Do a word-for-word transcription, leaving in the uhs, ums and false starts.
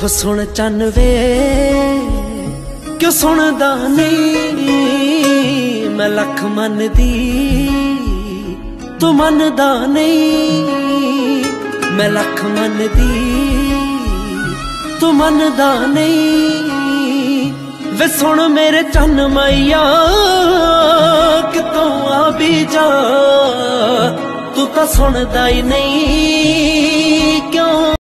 हो सुन चन्न वे क्यों सुनदा नहीं, मैं लख मन दी तू मनदा नहीं, मैं लख मन दी तू मनदा नहीं। वे सुन मेरे चन्न माइया कितों आ भी जा, तू तो सुनदा ही नहीं।